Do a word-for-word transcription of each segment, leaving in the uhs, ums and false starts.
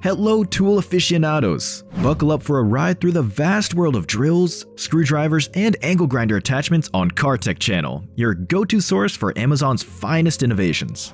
Hello, tool aficionados! Buckle up for a ride through the vast world of drills, screwdrivers, and angle grinder attachments on CarTech Channel, your go-to source for Amazon's finest innovations.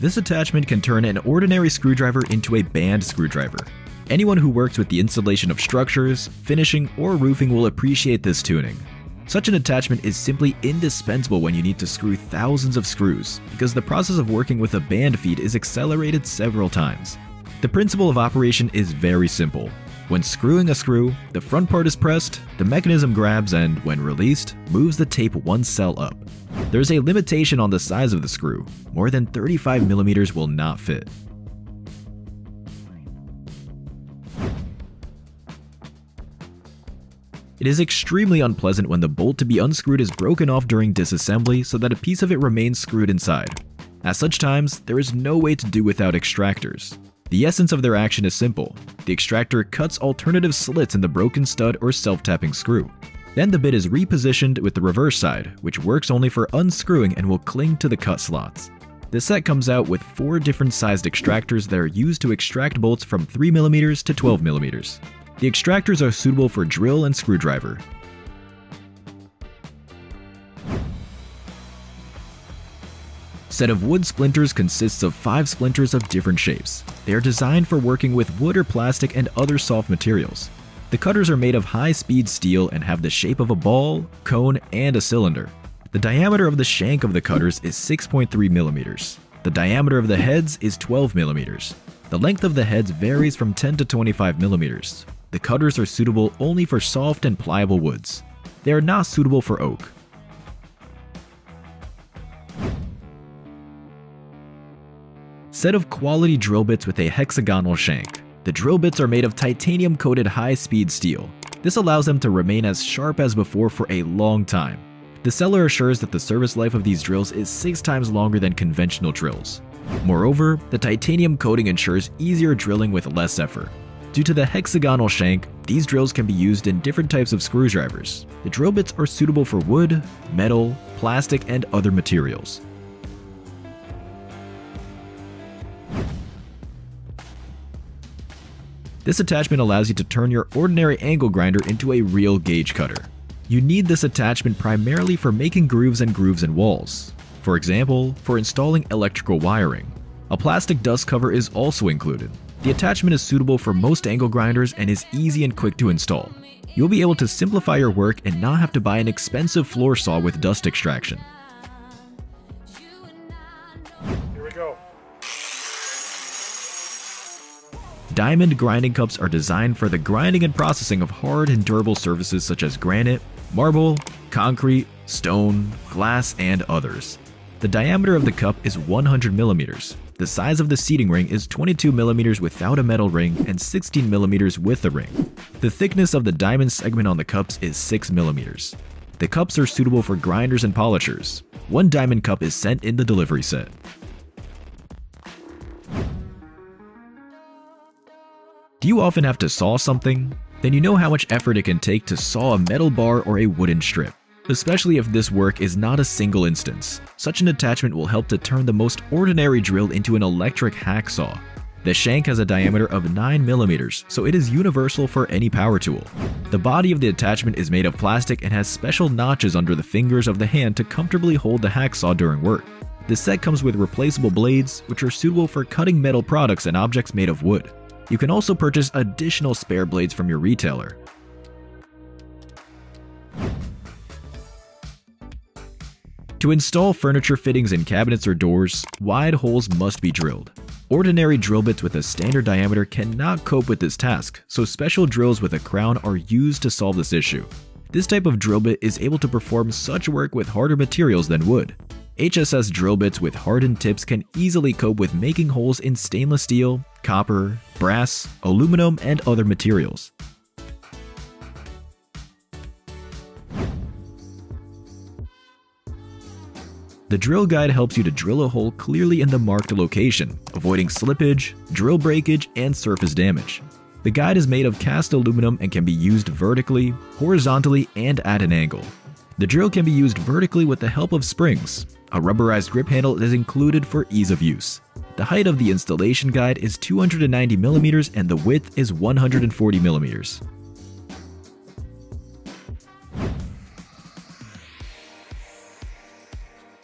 This attachment can turn an ordinary screwdriver into a band screwdriver. Anyone who works with the installation of structures, finishing, or roofing will appreciate this tuning. Such an attachment is simply indispensable when you need to screw thousands of screws, because the process of working with a band feed is accelerated several times. The principle of operation is very simple. When screwing a screw, the front part is pressed, the mechanism grabs and, when released, moves the tape one cell up. There's a limitation on the size of the screw. More than thirty-five millimeters will not fit. It is extremely unpleasant when the bolt to be unscrewed is broken off during disassembly so that a piece of it remains screwed inside. At such times, there is no way to do without extractors. The essence of their action is simple. The extractor cuts alternative slits in the broken stud or self-tapping screw. Then the bit is repositioned with the reverse side, which works only for unscrewing and will cling to the cut slots. The set comes out with four different sized extractors that are used to extract bolts from three millimeters to twelve millimeters. The extractors are suitable for drill and screwdriver. Set of wood splinters consists of five splinters of different shapes. They are designed for working with wood or plastic and other soft materials. The cutters are made of high-speed steel and have the shape of a ball, cone, and a cylinder. The diameter of the shank of the cutters is six point three millimeters. The diameter of the heads is twelve millimeters. The length of the heads varies from ten to twenty-five millimeters. The cutters are suitable only for soft and pliable woods. They are not suitable for oak. Set of quality drill bits with a hexagonal shank. The drill bits are made of titanium-coated high-speed steel. This allows them to remain as sharp as before for a long time. The seller assures that the service life of these drills is six times longer than conventional drills. Moreover, the titanium coating ensures easier drilling with less effort. Due to the hexagonal shank, these drills can be used in different types of screwdrivers. The drill bits are suitable for wood, metal, plastic, and other materials. This attachment allows you to turn your ordinary angle grinder into a real gauge cutter. You need this attachment primarily for making grooves and grooves in walls. For example, for installing electrical wiring. A plastic dust cover is also included. The attachment is suitable for most angle grinders and is easy and quick to install. You'll be able to simplify your work and not have to buy an expensive floor saw with dust extraction. Here we go. Diamond grinding cups are designed for the grinding and processing of hard and durable surfaces such as granite, marble, concrete, stone, glass, and others. The diameter of the cup is one hundred millimeters. The size of the seating ring is twenty-two millimeters without a metal ring and sixteen millimeters with a ring. The thickness of the diamond segment on the cups is six millimeters. The cups are suitable for grinders and polishers. One diamond cup is sent in the delivery set. Do you often have to saw something? Then you know how much effort it can take to saw a metal bar or a wooden strip. Especially if this work is not a single instance. Such an attachment will help to turn the most ordinary drill into an electric hacksaw. The shank has a diameter of nine millimeters, so it is universal for any power tool. The body of the attachment is made of plastic and has special notches under the fingers of the hand to comfortably hold the hacksaw during work. The set comes with replaceable blades, which are suitable for cutting metal products and objects made of wood. You can also purchase additional spare blades from your retailer. To install furniture fittings in cabinets or doors, wide holes must be drilled. Ordinary drill bits with a standard diameter cannot cope with this task, so special drills with a crown are used to solve this issue. This type of drill bit is able to perform such work with harder materials than wood. H S S drill bits with hardened tips can easily cope with making holes in stainless steel, copper, brass, aluminum, and other materials. The drill guide helps you to drill a hole clearly in the marked location, avoiding slippage, drill breakage, and surface damage. The guide is made of cast aluminum and can be used vertically, horizontally, and at an angle. The drill can be used vertically with the help of springs. A rubberized grip handle is included for ease of use. The height of the installation guide is two hundred ninety millimeters and the width is one hundred forty millimeters.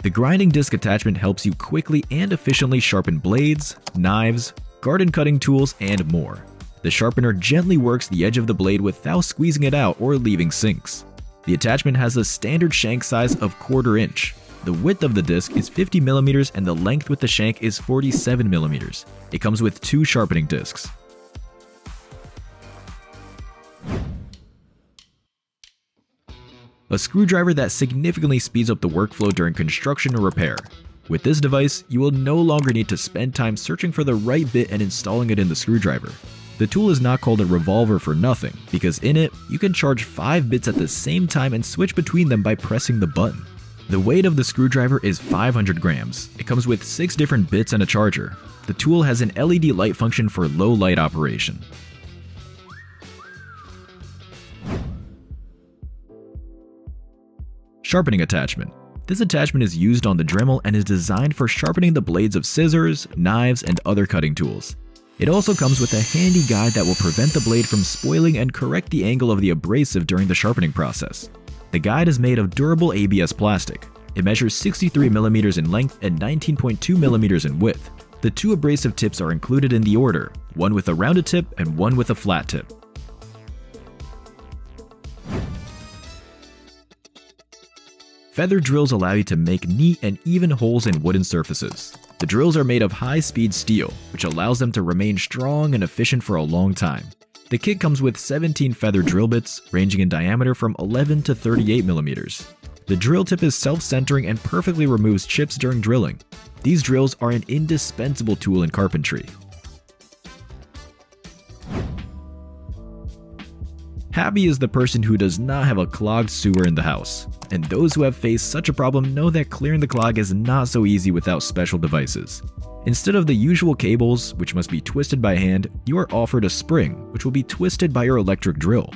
The grinding disc attachment helps you quickly and efficiently sharpen blades, knives, garden cutting tools, and more. The sharpener gently works the edge of the blade without squeezing it out or leaving sinks. The attachment has a standard shank size of quarter inch. The width of the disc is fifty millimeters and the length with the shank is forty-seven millimeters. It comes with two sharpening discs. A screwdriver that significantly speeds up the workflow during construction or repair. With this device, you will no longer need to spend time searching for the right bit and installing it in the screwdriver. The tool is not called a revolver for nothing, because in it, you can charge five bits at the same time and switch between them by pressing the button. The weight of the screwdriver is five hundred grams. It comes with six different bits and a charger. The tool has an L E D light function for low light operation. Sharpening attachment. This attachment is used on the Dremel and is designed for sharpening the blades of scissors, knives, and other cutting tools. It also comes with a handy guide that will prevent the blade from spoiling and correct the angle of the abrasive during the sharpening process. The guide is made of durable A B S plastic. It measures sixty-three millimeters in length and nineteen point two millimeters in width. The two abrasive tips are included in the order, one with a rounded tip and one with a flat tip. Feather drills allow you to make neat and even holes in wooden surfaces. The drills are made of high-speed steel, which allows them to remain strong and efficient for a long time. The kit comes with seventeen feather drill bits, ranging in diameter from eleven to thirty-eight millimeters. The drill tip is self-centering and perfectly removes chips during drilling. These drills are an indispensable tool in carpentry. Happy is the person who does not have a clogged sewer in the house, and those who have faced such a problem know that clearing the clog is not so easy without special devices. Instead of the usual cables, which must be twisted by hand, you are offered a spring, which will be twisted by your electric drill.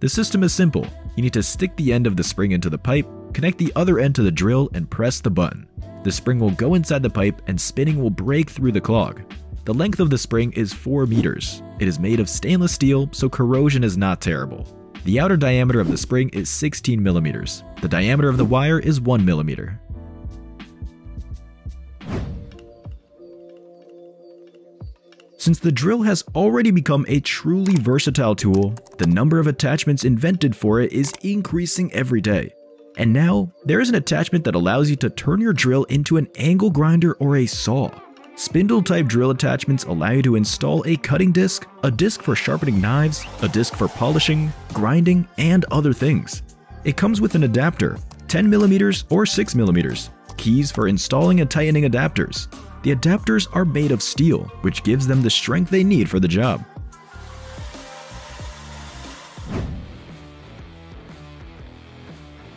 The system is simple. You need to stick the end of the spring into the pipe, connect the other end to the drill, and press the button. The spring will go inside the pipe, and spinning will break through the clog. The length of the spring is four meters. It is made of stainless steel, so corrosion is not terrible. The outer diameter of the spring is sixteen millimeters. The diameter of the wire is one millimeter. Since the drill has already become a truly versatile tool, the number of attachments invented for it is increasing every day. And now, there is an attachment that allows you to turn your drill into an angle grinder or a saw. Spindle-type drill attachments allow you to install a cutting disc, a disc for sharpening knives, a disc for polishing, grinding, and other things. It comes with an adapter, ten millimeters or six millimeters, keys for installing and tightening adapters. The adapters are made of steel, which gives them the strength they need for the job.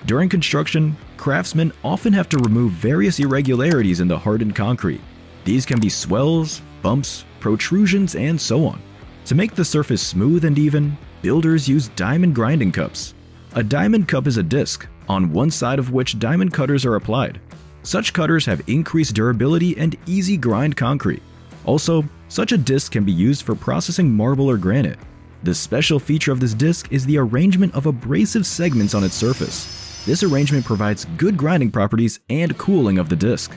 During construction, craftsmen often have to remove various irregularities in the hardened concrete. These can be swells, bumps, protrusions, and so on. To make the surface smooth and even, builders use diamond grinding cups. A diamond cup is a disc, on one side of which diamond cutters are applied. Such cutters have increased durability and easy grind concrete. Also, such a disc can be used for processing marble or granite. The special feature of this disc is the arrangement of abrasive segments on its surface. This arrangement provides good grinding properties and cooling of the disc.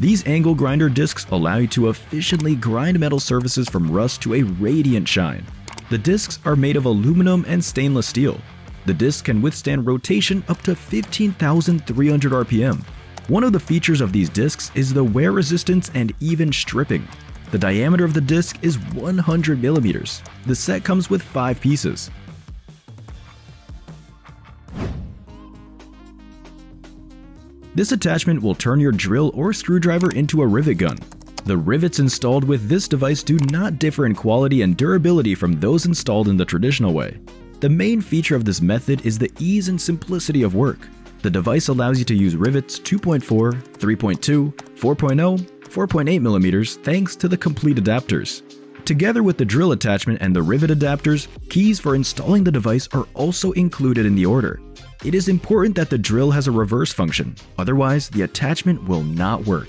These angle grinder discs allow you to efficiently grind metal surfaces from rust to a radiant shine. The discs are made of aluminum and stainless steel. The disc can withstand rotation up to fifteen thousand three hundred R P M. One of the features of these discs is the wear resistance and even stripping. The diameter of the disc is one hundred millimeters. The set comes with five pieces. This attachment will turn your drill or screwdriver into a rivet gun. The rivets installed with this device do not differ in quality and durability from those installed in the traditional way. The main feature of this method is the ease and simplicity of work. The device allows you to use rivets two point four, three point two, four point oh, four point eight millimeters thanks to the complete adapters. Together with the drill attachment and the rivet adapters, keys for installing the device are also included in the order. It is important that the drill has a reverse function, otherwise the attachment will not work.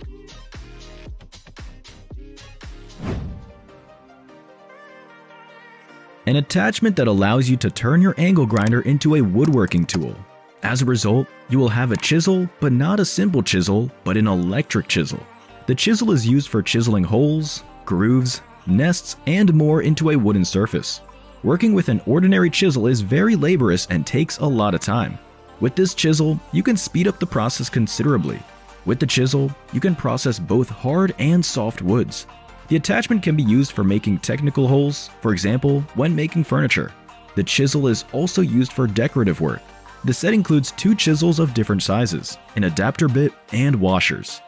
An attachment that allows you to turn your angle grinder into a woodworking tool. As a result, you will have a chisel, but not a simple chisel, but an electric chisel. The chisel is used for chiseling holes, grooves, nests, and more into a wooden surface. Working with an ordinary chisel is very laborious and takes a lot of time. With this chisel, you can speed up the process considerably. With the chisel, you can process both hard and soft woods. The attachment can be used for making technical holes, for example, when making furniture. The chisel is also used for decorative work. The set includes two chisels of different sizes, an adapter bit, and washers.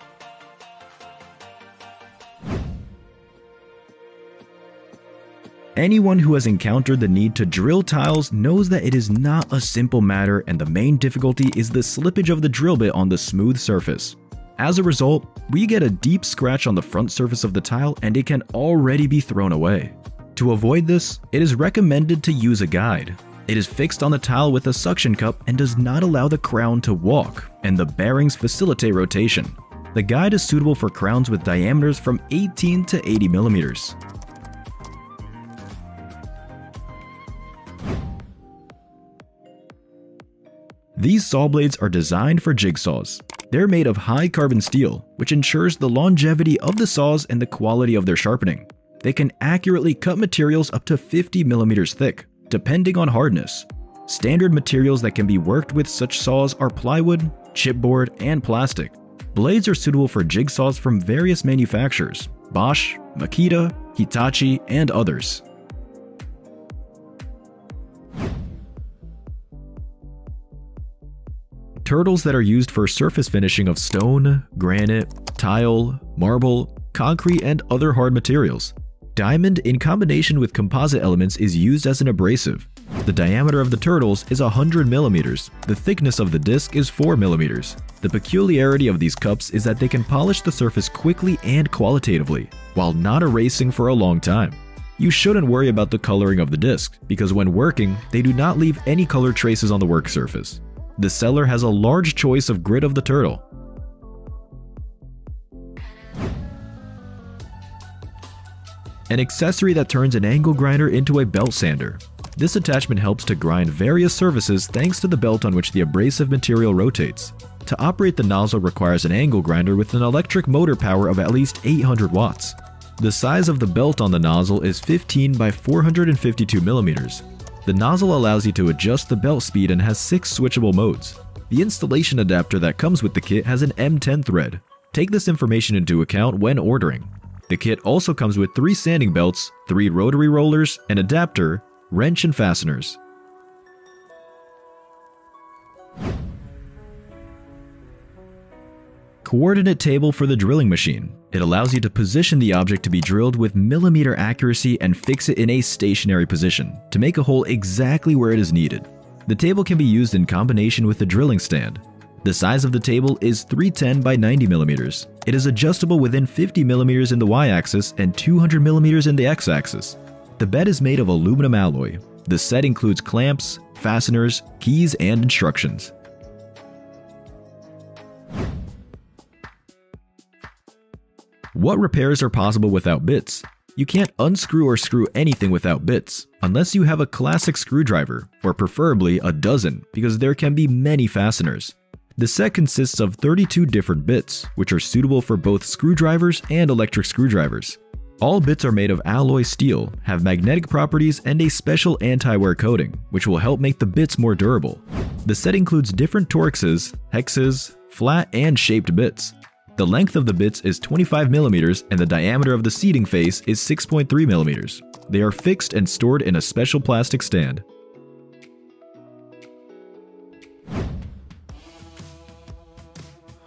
Anyone who has encountered the need to drill tiles knows that it is not a simple matter, and the main difficulty is the slippage of the drill bit on the smooth surface. As a result, we get a deep scratch on the front surface of the tile and it can already be thrown away. To avoid this, it is recommended to use a guide. It is fixed on the tile with a suction cup and does not allow the crown to walk, and the bearings facilitate rotation. The guide is suitable for crowns with diameters from eighteen to eighty millimeters. These saw blades are designed for jigsaws. They're made of high carbon steel, which ensures the longevity of the saws and the quality of their sharpening. They can accurately cut materials up to fifty millimeters thick, depending on hardness. Standard materials that can be worked with such saws are plywood, chipboard, and plastic. Blades are suitable for jigsaws from various manufacturers: Bosch, Makita, Hitachi, and others. Turtles that are used for surface finishing of stone, granite, tile, marble, concrete, and other hard materials. Diamond in combination with composite elements is used as an abrasive. The diameter of the turtles is one hundred millimeters. The thickness of the disc is four millimeters. The peculiarity of these cups is that they can polish the surface quickly and qualitatively, while not erasing for a long time. You shouldn't worry about the coloring of the disc, because when working, they do not leave any color traces on the work surface. The seller has a large choice of grit of the turtle. An accessory that turns an angle grinder into a belt sander. This attachment helps to grind various surfaces thanks to the belt on which the abrasive material rotates. To operate the nozzle requires an angle grinder with an electric motor power of at least eight hundred watts. The size of the belt on the nozzle is fifteen by four hundred fifty-two millimeters. The nozzle allows you to adjust the belt speed and has six switchable modes. The installation adapter that comes with the kit has an M ten thread. Take this information into account when ordering. The kit also comes with three sanding belts, three rotary rollers, an adapter, wrench, and fasteners. Coordinate table for the drilling machine. It allows you to position the object to be drilled with millimeter accuracy and fix it in a stationary position to make a hole exactly where it is needed. The table can be used in combination with the drilling stand. The size of the table is three hundred ten by ninety millimeters. It is adjustable within fifty millimeters in the y-axis and two hundred millimeters in the x-axis. The bed is made of aluminum alloy. The set includes clamps, fasteners, keys, and instructions. What repairs are possible without bits? You can't unscrew or screw anything without bits, unless you have a classic screwdriver, or preferably a dozen, because there can be many fasteners. The set consists of thirty-two different bits, which are suitable for both screwdrivers and electric screwdrivers. All bits are made of alloy steel, have magnetic properties, and a special anti-wear coating, which will help make the bits more durable. The set includes different Torxes, hexes, flat, and shaped bits. The length of the bits is twenty-five millimeters and the diameter of the seating face is six point three millimeters. They are fixed and stored in a special plastic stand.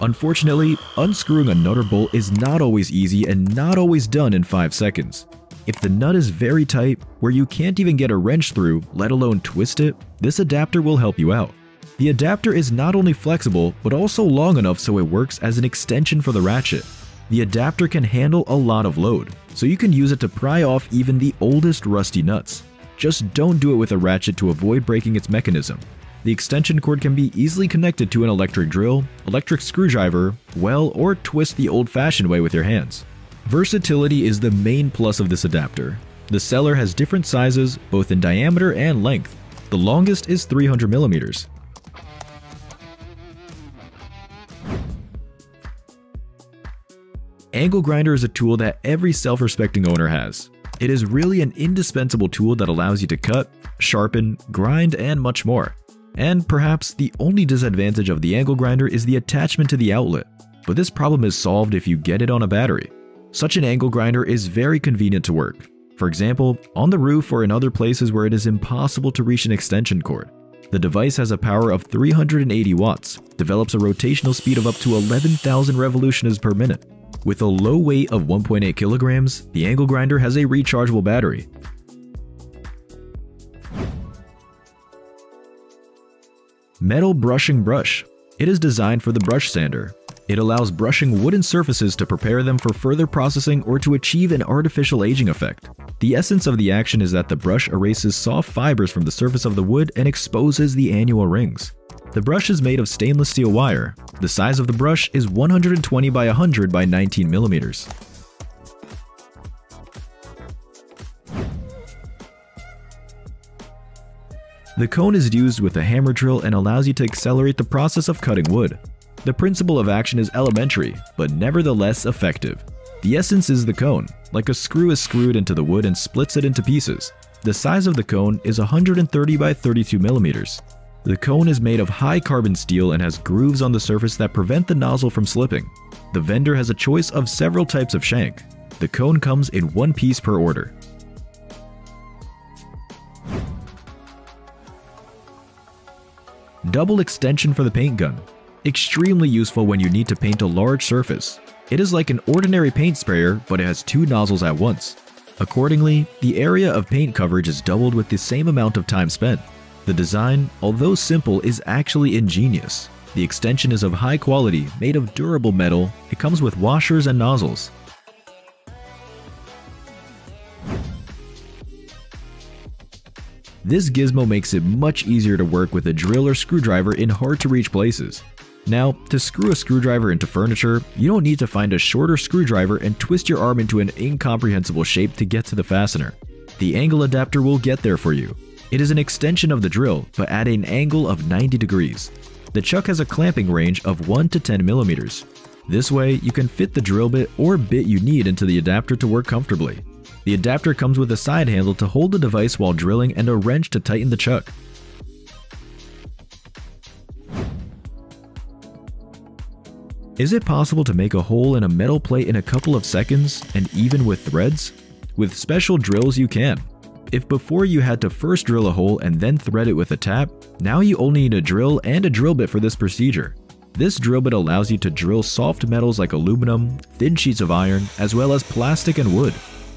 Unfortunately, unscrewing a nut or bolt is not always easy and not always done in five seconds. If the nut is very tight, where you can't even get a wrench through, let alone twist it, this adapter will help you out. The adapter is not only flexible, but also long enough so it works as an extension for the ratchet. The adapter can handle a lot of load, so you can use it to pry off even the oldest rusty nuts. Just don't do it with a ratchet to avoid breaking its mechanism. The extension cord can be easily connected to an electric drill, electric screwdriver, well, or twist the old-fashioned way with your hands. Versatility is the main plus of this adapter. The seller has different sizes, both in diameter and length. The longest is three hundred millimeters. Angle grinder is a tool that every self-respecting owner has. It is really an indispensable tool that allows you to cut, sharpen, grind, and much more. And perhaps the only disadvantage of the angle grinder is the attachment to the outlet, but this problem is solved if you get it on a battery. Such an angle grinder is very convenient to work. For example, on the roof or in other places where it is impossible to reach an extension cord. The device has a power of three hundred eighty watts, develops a rotational speed of up to eleven thousand revolutions per minute. With a low weight of one point eight kilograms, the angle grinder has a rechargeable battery. Metal brushing brush. It is designed for the brush sander. It allows brushing wooden surfaces to prepare them for further processing or to achieve an artificial aging effect. The essence of the action is that the brush erases soft fibers from the surface of the wood and exposes the annual rings. The brush is made of stainless steel wire. The size of the brush is one hundred twenty by one hundred by nineteen millimeters. The cone is used with a hammer drill and allows you to accelerate the process of cutting wood. The principle of action is elementary, but nevertheless effective. The essence is the cone, like a screw is screwed into the wood and splits it into pieces. The size of the cone is one hundred thirty by thirty-two millimeters. The cone is made of high carbon steel and has grooves on the surface that prevent the nozzle from slipping. The vendor has a choice of several types of shank. The cone comes in one piece per order. Double extension for the paint gun. Extremely useful when you need to paint a large surface. It is like an ordinary paint sprayer, but it has two nozzles at once. Accordingly, the area of paint coverage is doubled with the same amount of time spent. The design, although simple, is actually ingenious. The extension is of high quality, made of durable metal. It comes with washers and nozzles. This gizmo makes it much easier to work with a drill or screwdriver in hard-to-reach places. Now, to screw a screwdriver into furniture, you don't need to find a shorter screwdriver and twist your arm into an incomprehensible shape to get to the fastener. The angle adapter will get there for you. It is an extension of the drill, but at an angle of ninety degrees. The chuck has a clamping range of one to ten millimeters. This way, you can fit the drill bit or bit you need into the adapter to work comfortably. The adapter comes with a side handle to hold the device while drilling and a wrench to tighten the chuck. Is it possible to make a hole in a metal plate in a couple of seconds, and even with threads? With special drills, you can. If before you had to first drill a hole and then thread it with a tap, now you only need a drill and a drill bit for this procedure. This drill bit allows you to drill soft metals like aluminum, thin sheets of iron, as well as plastic and wood.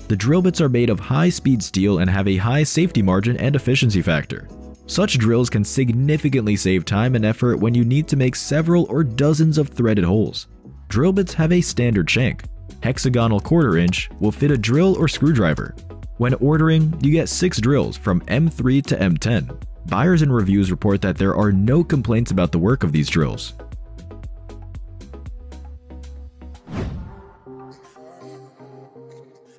The drill bits are made of high-speed steel and have a high safety margin and efficiency factor. Such drills can significantly save time and effort when you need to make several or dozens of threaded holes. Drill bits have a standard shank. Hexagonal quarter-inch will fit a drill or screwdriver. When ordering, you get six drills from M three to M ten. Buyers and reviews report that there are no complaints about the work of these drills.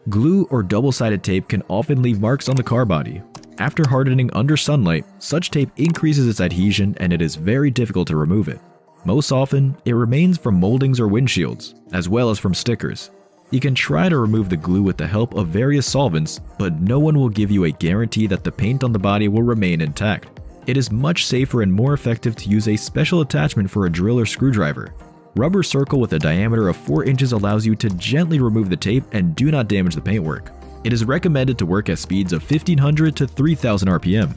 Glue or double-sided tape can often leave marks on the car body. After hardening under sunlight, such tape increases its adhesion and it is very difficult to remove it. Most often, it remains from moldings or windshields, as well as from stickers. You can try to remove the glue with the help of various solvents, but no one will give you a guarantee that the paint on the body will remain intact. It is much safer and more effective to use a special attachment for a drill or screwdriver. Rubber circle with a diameter of four inches allows you to gently remove the tape and do not damage the paintwork. It is recommended to work at speeds of fifteen hundred to three thousand R P M.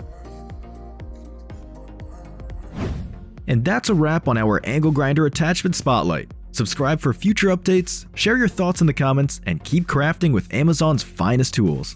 And that's a wrap on our angle grinder attachment spotlight. Subscribe for future updates, share your thoughts in the comments, and keep crafting with Amazon's finest tools.